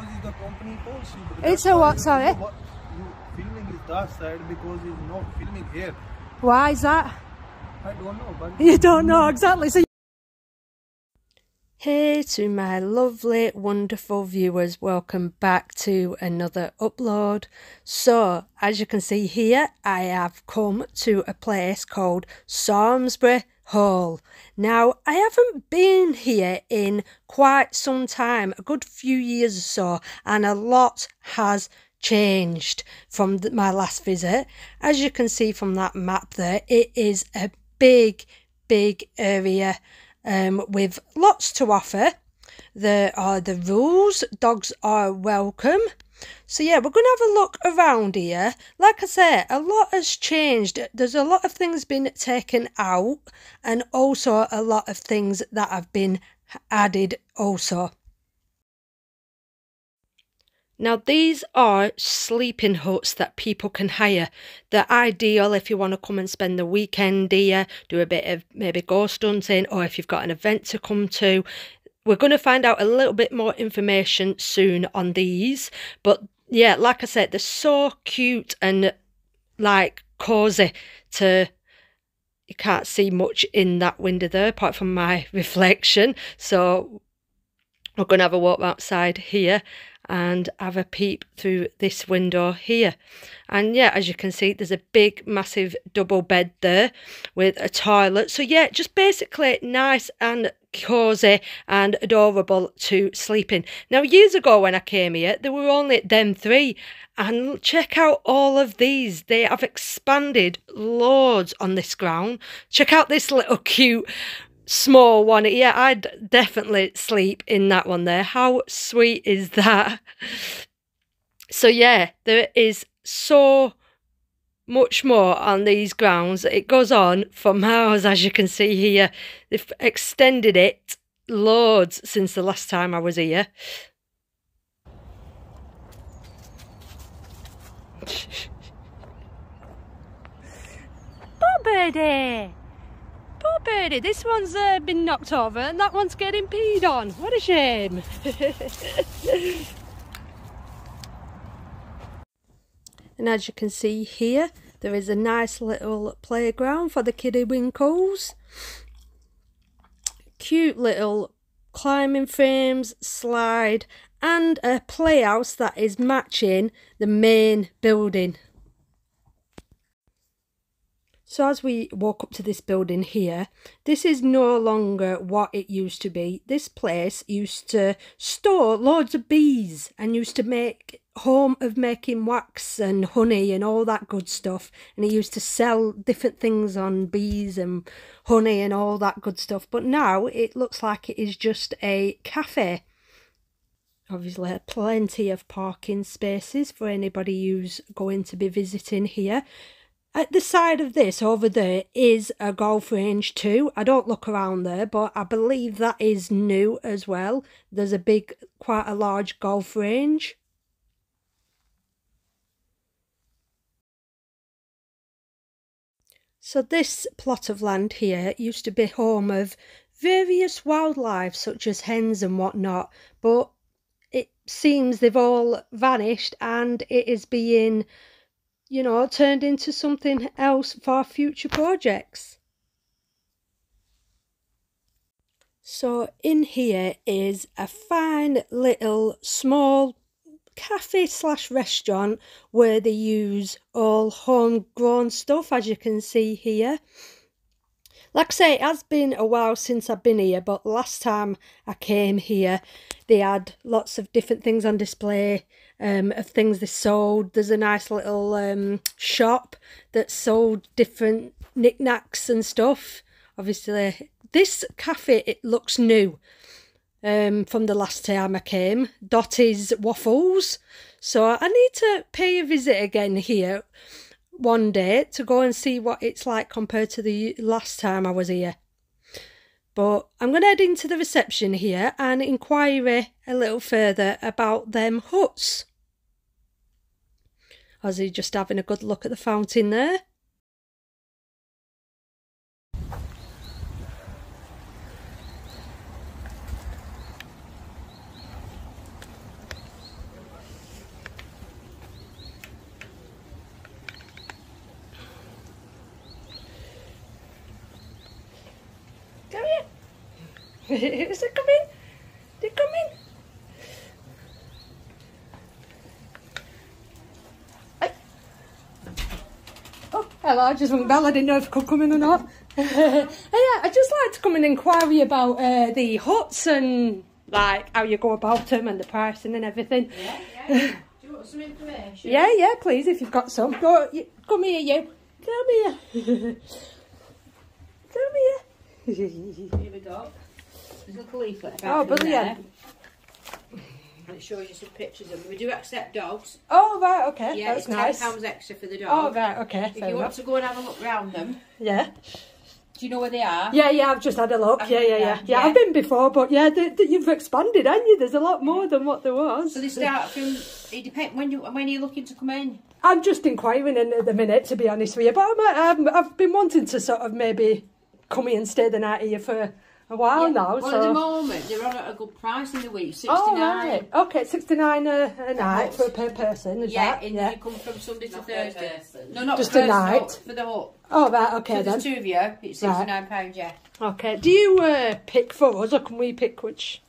because it's the company policy. It's a what, sorry? Filming is that side because it's not filming here. Why is that? I don't know. But you don't know exactly. So hey to my lovely, wonderful viewers. Welcome back to another upload. So, as you can see here, I have come to a place called Samlesbury Hall. Now, I haven't been here in quite some time, a good few years or so, and a lot has changed from my last visit. As you can see from that map there, it is a big area. With lots to offer. There are the rules, dogs are welcome. So yeah, we're going to have a look around here. Like I say, a lot has changed. There's a lot of things been taken out and also a lot of things that have been added also. Now these are sleeping huts that people can hire. They're ideal if you want to come and spend the weekend here, do a bit of maybe ghost hunting, or if you've got an event to come to. We're going to find out a little bit more information soon on these. But yeah, like I said, they're so cute and like cozy to... You can't see much in that window there apart from my reflection. So we're going to have a walk outside here and have a peep through this window here. And yeah, as you can see, there's a big massive double bed there with a toilet. So yeah, just basically nice and cozy and adorable to sleep in. Now years ago when I came here, there were only them three, and check out all of these. They have expanded loads on this ground. Check out this little cute small one. Yeah, I'd definitely sleep in that one there. How sweet is that? So yeah, there is so much more on these grounds. It goes on for miles, as you can see here. They've extended it loads since the last time I was here. Bobbity! Poor birdie, this one's been knocked over and that one's getting peed on. What a shame. And as you can see here, there is a nice little playground for the kiddie winkles. Cute little climbing frames, slide, and a playhouse that is matching the main building. So as we walk up to this building here, this is no longer what it used to be. This place used to store loads of bees and used to make home of making wax and honey and all that good stuff. And it used to sell different things on bees and honey and all that good stuff. But now it looks like it is just a cafe. Obviously plenty of parking spaces for anybody who's going to be visiting here. At the side of this over there is a golf range too. I don't look around there, but I believe that is new as well. There's a big, quite a large golf range. So this plot of land here used to be home of various wildlife such as hens and whatnot, but it seems they've all vanished and it is being, you know, turned into something else for future projects. So in here is a fine little small cafe slash restaurant where they use all homegrown stuff, as you can see here. Like I say, it has been a while since I've been here, but last time I came here, they had lots of different things on display of things they sold. There's a nice little shop that sold different knickknacks and stuff. Obviously, this cafe, it looks new from the last time I came. Dottie's Waffles. So I need to pay a visit again here one day to go and see what it's like compared to the last time I was here. But I'm going to head into the reception here and inquire a little further about them huts. Ozzy just having a good look at the fountain there. Is it coming? Did it come in? Hey. Oh, hello, I just rung the bell. I didn't know if I could come in or not. Yeah, I'd just like to come and inquire about the huts and like how you go about them and the pricing and everything. Yeah, yeah. Do you want some information? Yeah, yeah, please, if you've got some. Come here, you. Come here. Come here. Here we go. There's a little leaflet. Oh, brilliant. And it shows you some pictures of them. We do accept dogs. Oh, right, okay. Yeah, that's nice. £10 extra for the dog. Oh, right, okay. If you want to go and have a look round them. Yeah. Do you know where they are? Yeah, yeah, I've just had a look. Yeah. I've been before, but yeah, you've expanded, haven't you? There's a lot more than what there was. So they start from, it depends, when are you looking to come in? I'm just inquiring in at the minute, to be honest with you, but I've been wanting to sort of maybe come here and stay the night here for a while now. Well, so at the moment, they're on at a good price in the week, 69. Oh, right. Okay, 69 a night for per person, is that? And you come from Sunday to Thursday. No, not just a night. For the hut. Oh, right, okay so then. There's two of you, it's £69, yeah. Okay, do you pick for us, or can we pick which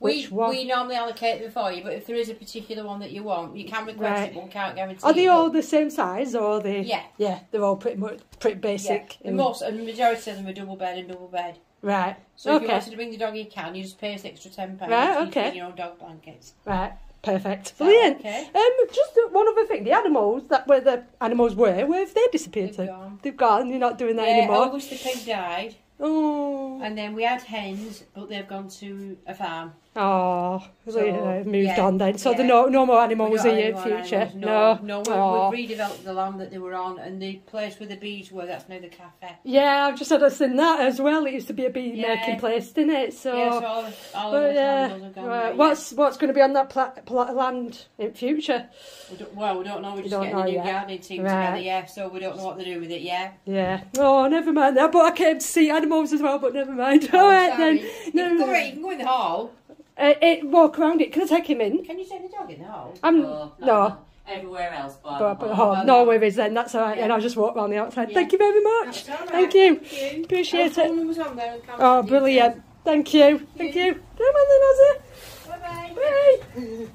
one? We normally allocate them for you, but if there is a particular one that you want, you can request it, but we can't guarantee. Are they all the same size, or are they? Yeah. Yeah, they're all pretty much basic. Yeah. The majority of them are double bed and double bed. Right. So if you wanted to bring the dog, you can. You just pay us extra £10. Right. Okay. In your own dog blankets. Right. Perfect. Brilliant. Okay. Just one other thing. The animals where have they disappeared? They've gone. You're not doing that anymore. August the pig died. Oh. And then we had hens, but they've gone to a farm. Oh. So moved on then. So there are no more animals here in future. No. We've redeveloped the land that they were on, and the place where the bees were, that's now the cafe. Yeah, I've just had us in that as well. It used to be a bee making place, didn't it? So yeah, so all of those animals have gone. Right. There, what's going to be on that plot of land in future? We don't know. We're just getting a new gardening team together. Yeah. So we don't know what to do with it. Yeah. Yeah. Oh, never mind that. But I came to see animals as well. But never mind. Oh, all right then. You can go in the hall. Walk around it. Can I take him in? Can you take the dog in the hall? No. Everywhere else, but no worries then. That's all right. And I'll just walk around the outside. Yeah. Thank you very much. Right. Thank you. Appreciate it. Oh, brilliant. Thank you. Thank you. Come on then, Ozzy. Bye.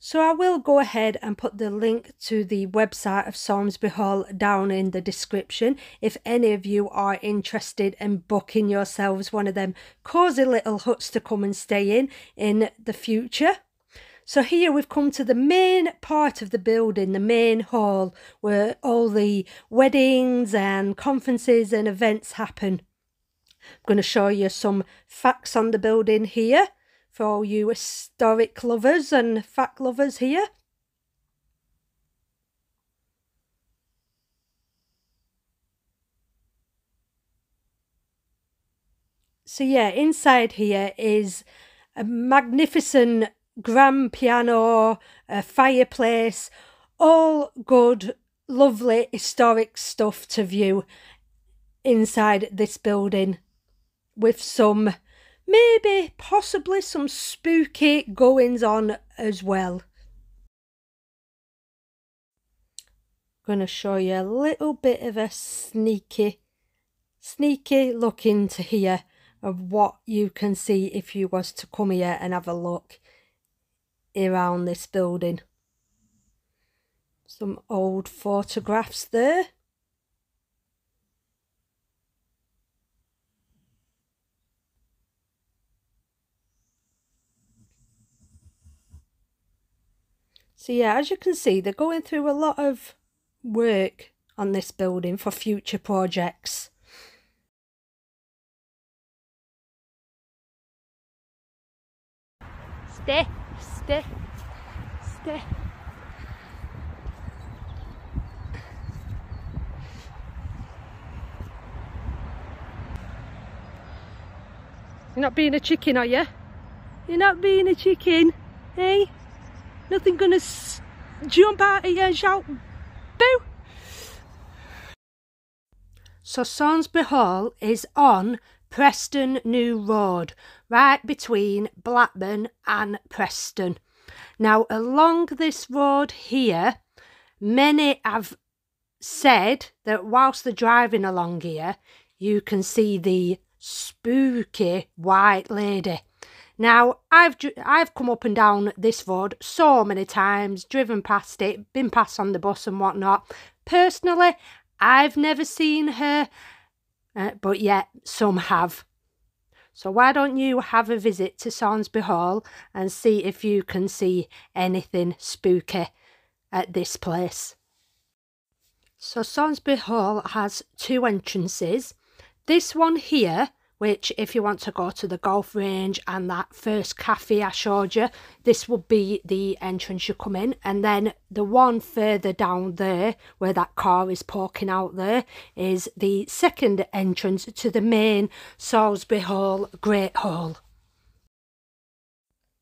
So I will go ahead and put the link to the website of Samlesbury Hall down in the description if any of you are interested in booking yourselves one of them cosy little huts to come and stay in the future. So here we've come to the main part of the building, the main hall, where all the weddings and conferences and events happen. I'm going to show you some facts on the building here. For all you historic lovers and fact lovers here. So yeah, inside here is a magnificent grand piano, a fireplace, all good, lovely historic stuff to view inside this building with some maybe, possibly some spooky goings-on as well. I'm going to show you a little bit of a sneaky look into here of what you can see if you was to come here and have a look around this building. Some old photographs there. So yeah, as you can see, they're going through a lot of work on this building for future projects. Stay. You're not being a chicken, are you? You're not being a chicken, eh? Nothing gonna jump out of you and shout, boo! So Samlesbury Hall is on Preston New Road, right between Blackburn and Preston. Now along this road here, many have said that whilst they're driving along here, you can see the spooky white lady. Now, I've come up and down this road so many times, driven past it, been passed on the bus and whatnot. Personally, I've never seen her, but yet some have. So why don't you have a visit to Samlesbury Hall and see if you can see anything spooky at this place. So Samlesbury Hall has two entrances. This one here, which if you want to go to the golf range and that first cafe I showed you, this would be the entrance you come in. And then the one further down there, where that car is poking out there, is the second entrance to the main Samlesbury Hall Great Hall.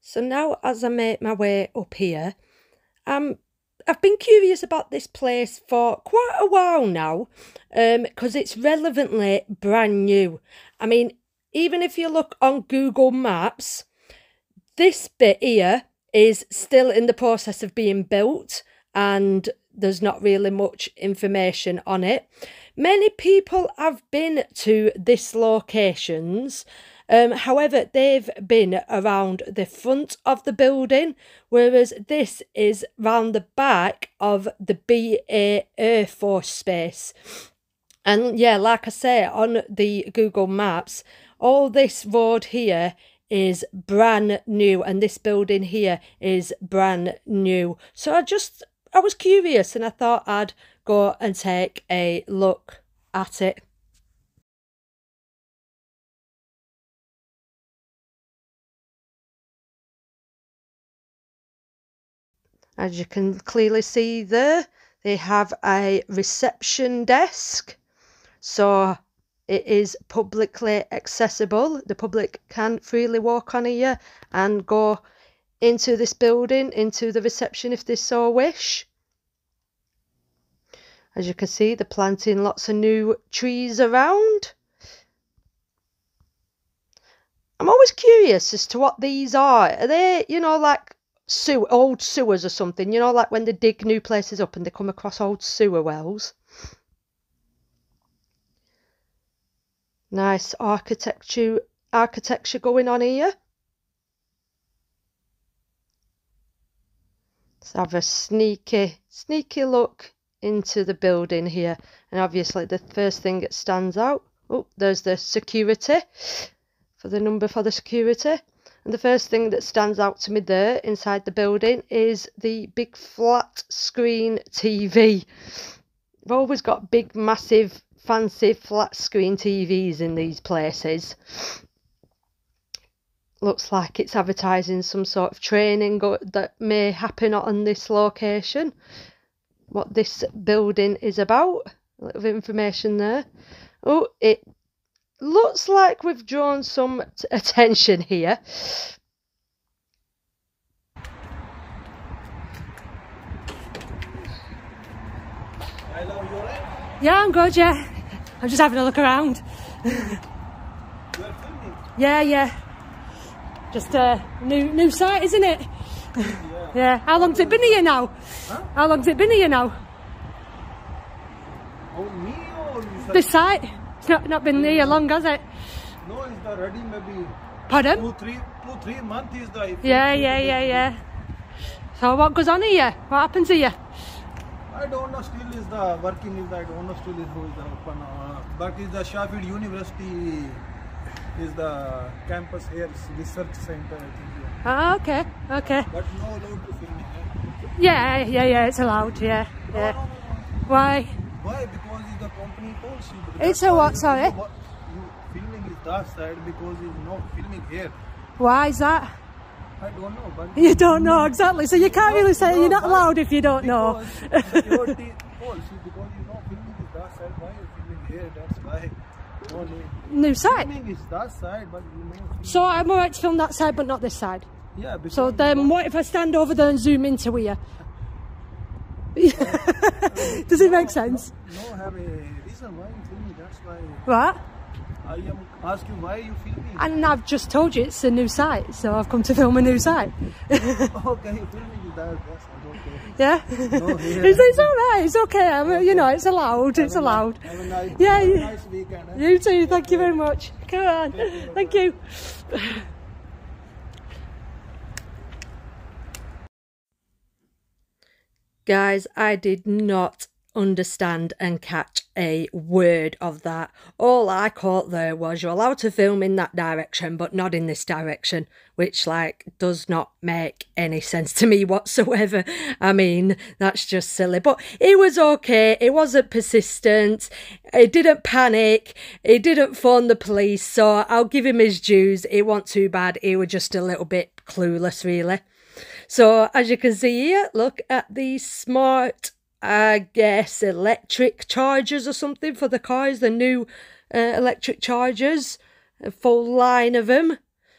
So now as I make my way up here, I've been curious about this place for quite a while now, because it's relevantly brand new. I mean, even if you look on Google Maps, this bit here is still in the process of being built and there's not really much information on it. Many people have been to this locations. However, they've been around the front of the building, whereas this is round the back of the BAE Air Force space. And yeah, like I say, on the Google Maps, all this road here is brand new and this building here is brand new. So I was curious and I thought I'd go and take a look at it. As you can clearly see there, they have a reception desk, so it is publicly accessible. The public can freely walk on here and go into this building, into the reception if they so wish. As you can see, they're planting lots of new trees around. I'm always curious as to what these are. Are they, you know, like old sewers or something, you know, like when they dig new places up and they come across old sewer wells? Nice architecture going on here. Let's have a sneaky look into the building here, and obviously the first thing that stands out, oh, there's the security for the number for the security. And the first thing that stands out to me there inside the building is the big flat screen TV. They've always got big, massive, fancy flat screen TVs in these places. Looks like it's advertising some sort of training that may happen on this location. What this building is about. A little information there. Oh, it looks like we've drawn some attention here. Hello, you all right? Yeah, I'm good, yeah. I'm just having a look around. You're filming? Yeah, yeah. Just a new site, isn't it? Yeah. Yeah. How long's it been here now? Huh? How long's it been here now? Oh, me or you? This site? It's not been there long, has it? No, it's not ready, maybe. Pardon? Two, 3 months is the... Yeah. So what goes on here? What happens here? I don't know, still is the working is the, I don't know still is who is the open, but is the Sheffield University is the campus here, research center, I think. Ah, yeah. Oh, okay, okay. But no allowed to film it. Yeah, it's allowed, yeah. Yeah. No. Why? Why? Because it's the company policy. It's a what, sorry? Filming is that side because it's not filming here. Why is that? I don't know. But you don't know, exactly. So you can't really say you're not allowed if you don't know. Security policy, because you're not filming is that side. Why you're filming here? That's why. No new side? Filming is that side, but you know. So I'm alright to film that side, but not this side? Yeah. So then what if I stand over there and zoom into here? Does it make sense? No, have a reason why you think that's why. What? I am asking why you filming. And I've just told you it's a new site, so I've come to film a new site. Okay, filming is that, yes, okay. Yeah? No, yeah. It's alright, it's okay, you know, it's allowed, it's allowed. Have a nice, yeah, have a nice weekend. Eh? You too, thank you very much. Come on, thank you. Guys, I did not understand and catch a word of that. All I caught there was you're allowed to film in that direction but not in this direction, which like does not make any sense to me whatsoever. I mean, that's just silly. But it was okay, it wasn't persistent, it didn't panic, it didn't phone the police, so I'll give him his dues. It wasn't too bad, he was just a little bit clueless really. So as you can see here, look at the smart, I guess, electric chargers or something for the cars, the new electric chargers, a full line of them.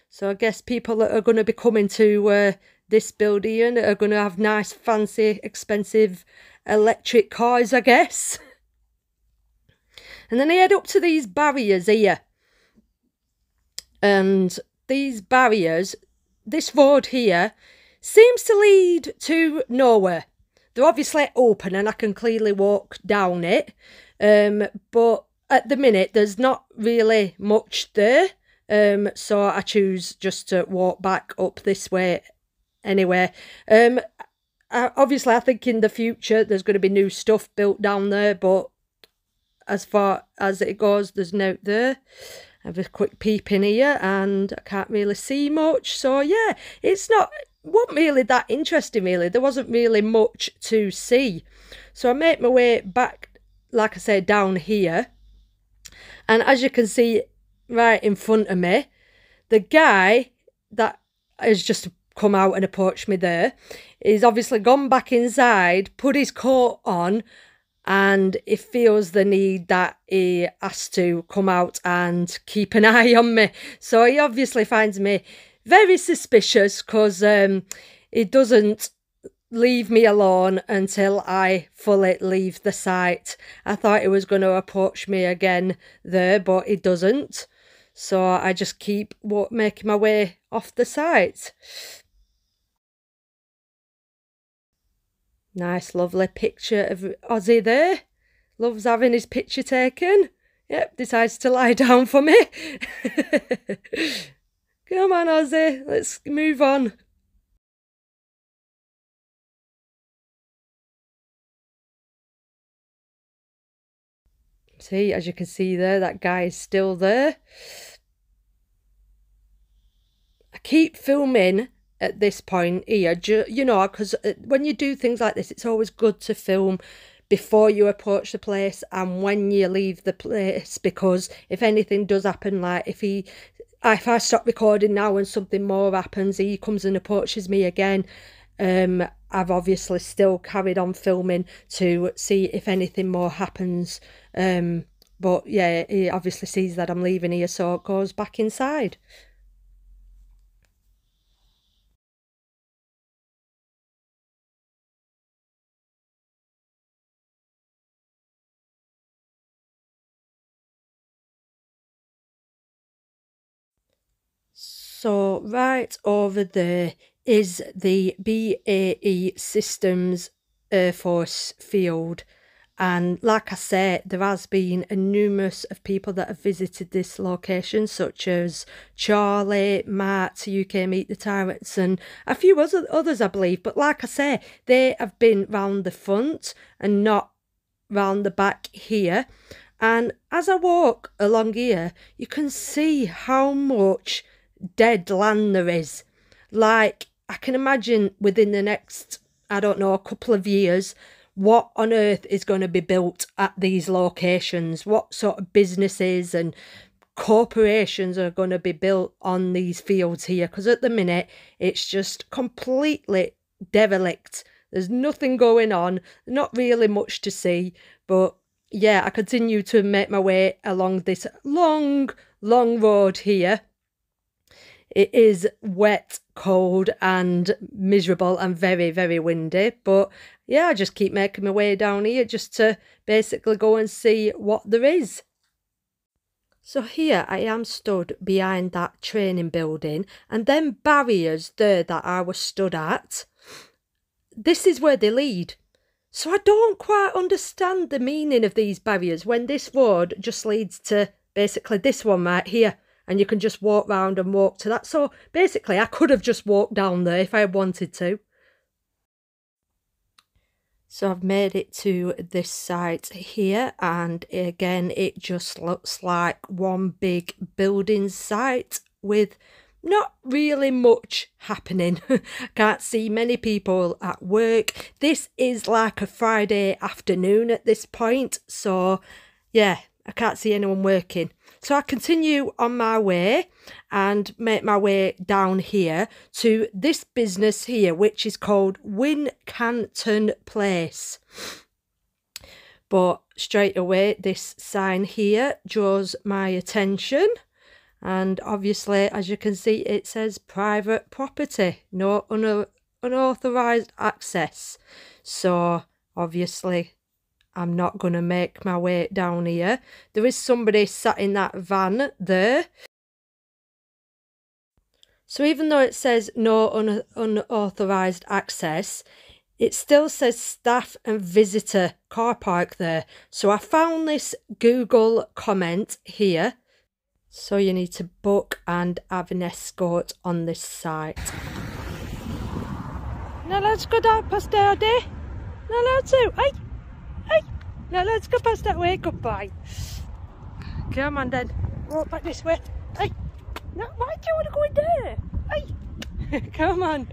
So I guess people that are going to be coming to this building are going to have nice, fancy, expensive electric cars, I guess. And then they head up to these barriers here. And these barriers, this road here, seems to lead to nowhere. They're obviously open and I can clearly walk down it. But at the minute, there's not really much there. So I choose just to walk back up this way anyway. Obviously, I think in the future, there's going to be new stuff built down there. But as far as it goes, there's no there. I have a quick peep in here and I can't really see much. So yeah, it's not... wasn't really that interesting really, there wasn't really much to see. So I make my way back, like I say, down here, and as you can see right in front of me, the guy that has just come out and approached me there is obviously gone back inside, put his coat on, and he feels the need that he has to come out and keep an eye on me. So he obviously finds me very suspicious, because he doesn't leave me alone until I fully leave the site. I thought he was going to approach me again there, but he doesn't. So I just keep making my way off the site. Nice, lovely picture of Ozzy there. Loves having his picture taken. Yep, decides to lie down for me. Come on, Ozzy, let's move on. See, as you can see there, that guy is still there. I keep filming at this point here, you know, because when you do things like this, it's always good to film before you approach the place and when you leave the place, because if anything does happen, like if I stop recording now and something more happens, he comes and approaches me again, I've obviously still carried on filming to see if anything more happens. But yeah, he obviously sees that I'm leaving here, so it goes back inside. So right over there is the BAE Systems Air Force field, and like I said, there has been numerous of people that have visited this location, such as Charlie, Matt, UK Meet the Tyrants and a few others I believe, but like I say, they have been round the front and not round the back here. And as I walk along here, you can see how much dead land there is. Like, I can imagine within the next, I don't know, a couple of years, what on earth is going to be built at these locations, what sort of businesses and corporations are going to be built on these fields here, because at the minute it's just completely derelict. There's nothing going on, not really much to see. But yeah, I continue to make my way along this long road here. It is wet, cold and miserable and very, very windy. But yeah, I just keep making my way down here just to basically go and see what there is. So here I am stood behind that training building, and them barriers there that I was stood at, this is where they lead. So I don't quite understand the meaning of these barriers when this road just leads to basically this one right here, and you can just walk round and walk to that. So basically I could have just walked down there if I had wanted to. So I've made it to this site here, and again it just looks like one big building site with not really much happening. Can't see many people at work. This is like a Friday afternoon at this point, so yeah, I can't see anyone working. So I continue on my way and make my way down here to this business here, which is called Wincanton Place. But straight away this sign here draws my attention. And obviously, as you can see, it says private property, no unauthorised access. So obviously, I'm not going to make my way down here. There is somebody sat in that van there. So even though it says no unauthorised access, it still says staff and visitor car park there. So I found this Google comment here. So you need to book and have an escort on this site. Now let's go down past there, Daddy. Now let's go, hey, hey. Now let's go past that way, goodbye. Come on then, walk back this way. Hey, now why do you want to go in there? Hey, come on,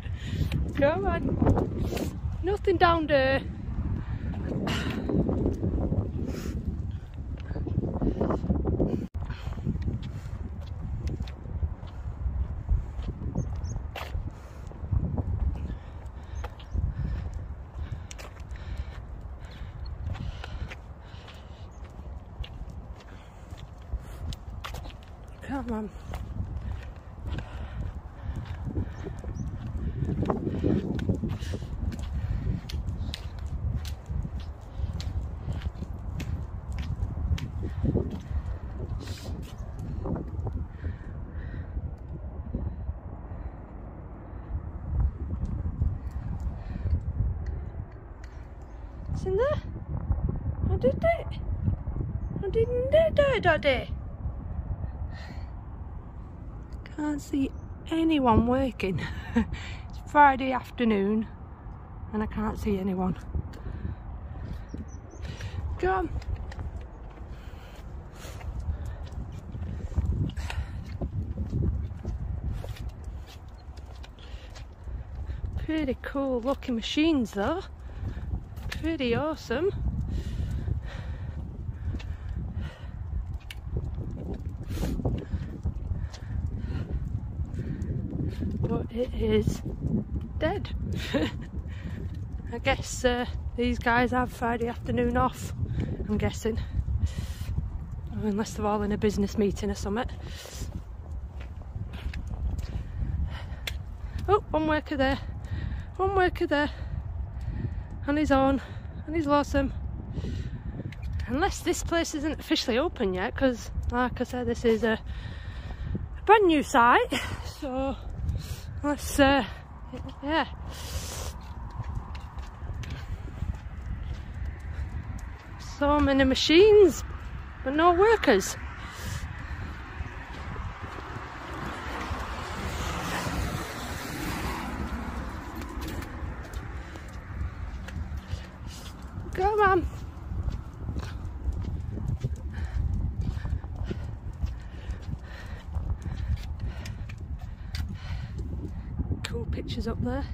come on. Nothing down there. Come on. It's in there. I did it. I didn't do it, Daddy. Can't see anyone working. It's Friday afternoon and I can't see anyone. Go on. Pretty cool looking machines though. Pretty awesome. It is dead. I guess these guys have Friday afternoon off, I'm guessing, unless they're all in a business meeting or something. Oh, one worker there, on his own, and he's awesome. Unless this place isn't officially open yet, because like I said, this is a brand new site, so let's, yeah. So many machines, but no workers. Go, Mum. Pictures up there.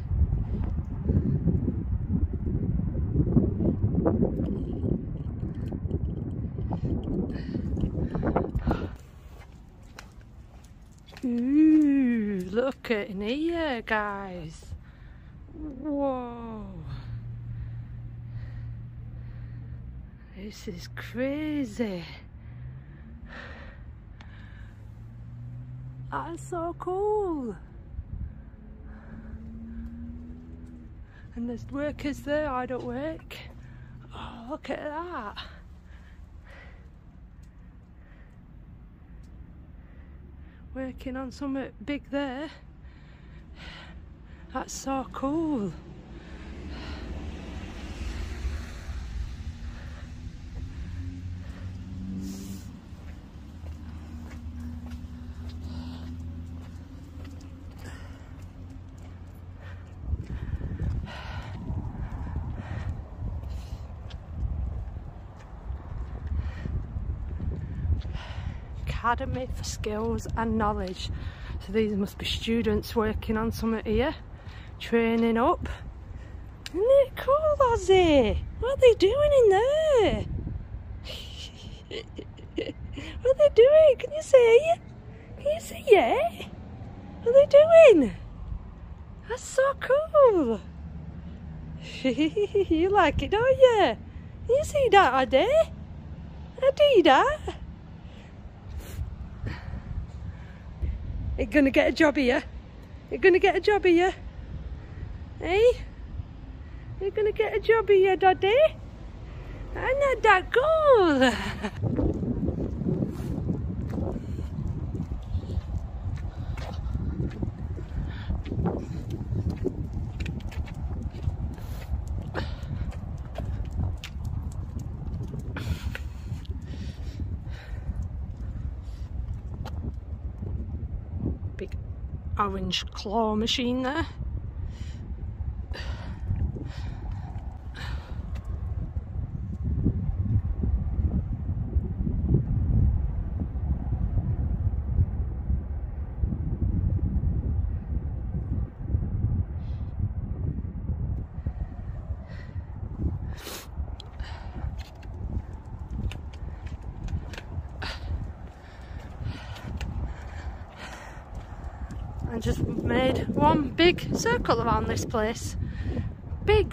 Ooh, look at in here, guys. Whoa, this is crazy. That's so cool. And there's workers there, I don't work. Oh, look at that. working on something big there. That's so cool. Academy for skills and knowledge. So these must be students working on something here, training up. Isn't it cool, Ozzy? What are they doing in there? What are they doing? Can you see? Can you see? Yeah. What are they doing? That's so cool. You like it, don't you? Can you see that, Ozzy? I do that. You're gonna get a job here. You're gonna get a job here. Hey? You're gonna get a job here, Daddy. I'm not that cool. Orange claw machine there. Just made one big circle around this place. Big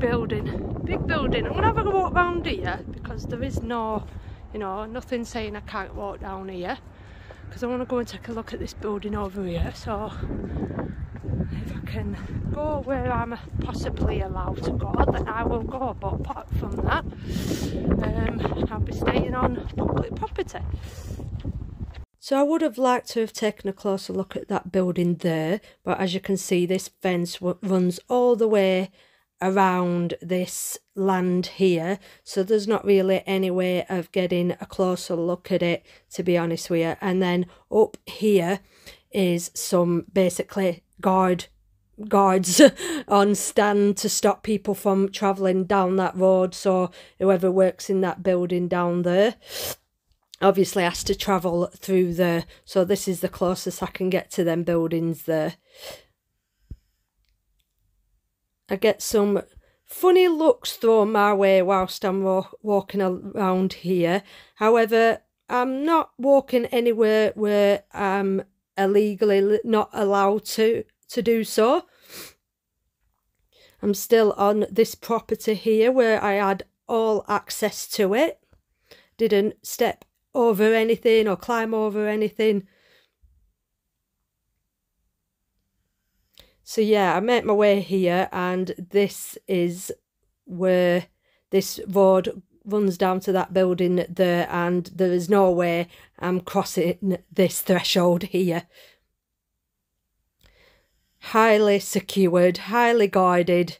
building. Big building. I'm gonna have a walk round here because there is no, you know, nothing saying I can't walk down here. Because I want to go and take a look at this building over here. So if I can go where I'm possibly allowed to go, then I will go. But apart from that, I'll be staying on public property. So I would have liked to have taken a closer look at that building there, but as you can see, this fence runs all the way around this land here, so there's not really any way of getting a closer look at it, to be honest with you. And then up here is some basically guards on stand to stop people from travelling down that road, so whoever works in that building down there obviously has to travel through there. So this is the closest I can get to them buildings there. I get some funny looks thrown my way whilst I'm walking around here. However, I'm not walking anywhere where I'm illegally not allowed to do so. I'm still on this property here where I had all access to it. Didn't step over anything or climb over anything. So yeah, I make my way here, and this is where this road runs down to that building there, and there is no way I'm crossing this threshold here. Highly secured, highly guarded.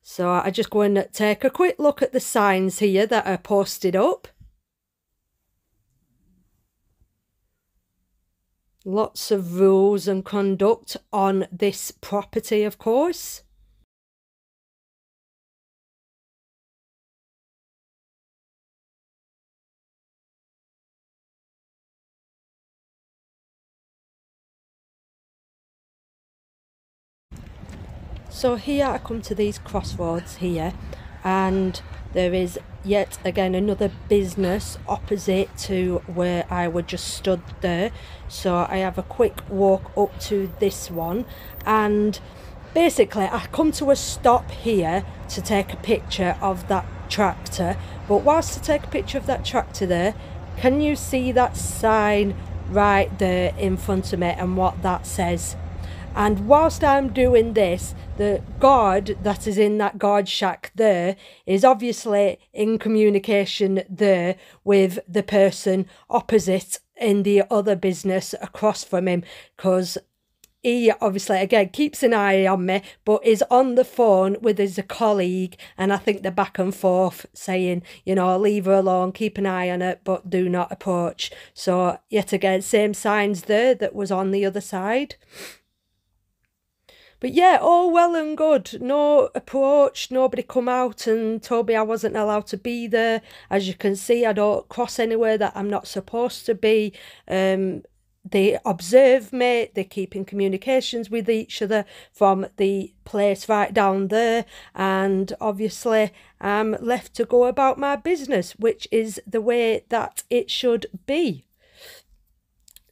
So I just go and take a quick look at the signs here that are posted up. Lots of rules and conduct on this property, of course. So here I come to these crossroads here, and there is yet again another business opposite to where I would just stood there. So I have a quick walk up to this one, and basically I come to a stop here to take a picture of that tractor. But whilst I take a picture of that tractor there, can you see that sign right there in front of me and what that says? And whilst I'm doing this, the guard that is in that guard shack there is obviously in communication there with the person opposite in the other business across from him, because he obviously, again, keeps an eye on me, but is on the phone with his colleague, and I think they're back and forth saying, you know, leave her alone, keep an eye on it, but do not approach. So yet again, same signs there that was on the other side. But yeah, all well and good. No approach, nobody come out and told me I wasn't allowed to be there. As you can see, I don't cross anywhere that I'm not supposed to be. They observe me, they keep in communications with each other from the place right down there, and obviously I'm left to go about my business, which is the way that it should be.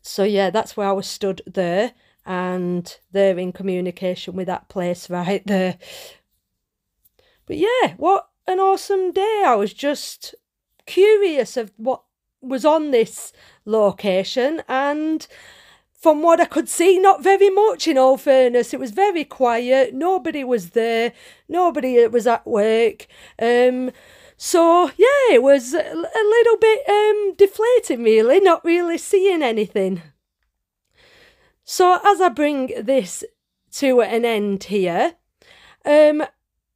So yeah, that's where I was stood there, and they're in communication with that place right there. But yeah, what an awesome day. I was just curious of what was on this location, and from what I could see, not very much, in all fairness. It was very quiet, nobody was there, nobody was at work, so yeah, it was a little bit deflating, really, not really seeing anything. So as I bring this to an end here,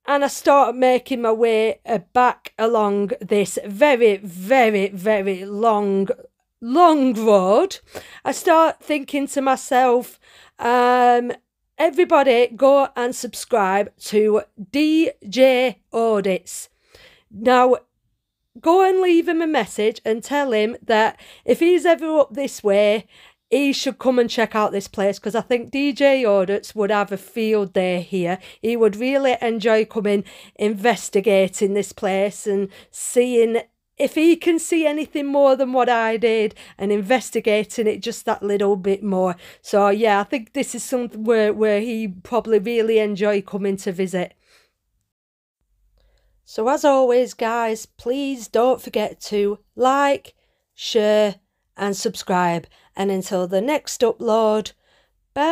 and I start making my way back along this very, very, very long road. I start thinking to myself, everybody go and subscribe to DJ Audits. Now, go and leave him a message and tell him that if he's ever up this way, he should come and check out this place, because I think DJ Audits would have a field day here. He would really enjoy coming, investigating this place and seeing if he can see anything more than what I did, and investigating it just that little bit more. So yeah, I think this is something where he probably really enjoy coming to visit. So as always, guys, please don't forget to like, share and subscribe. And until the next upload, bye.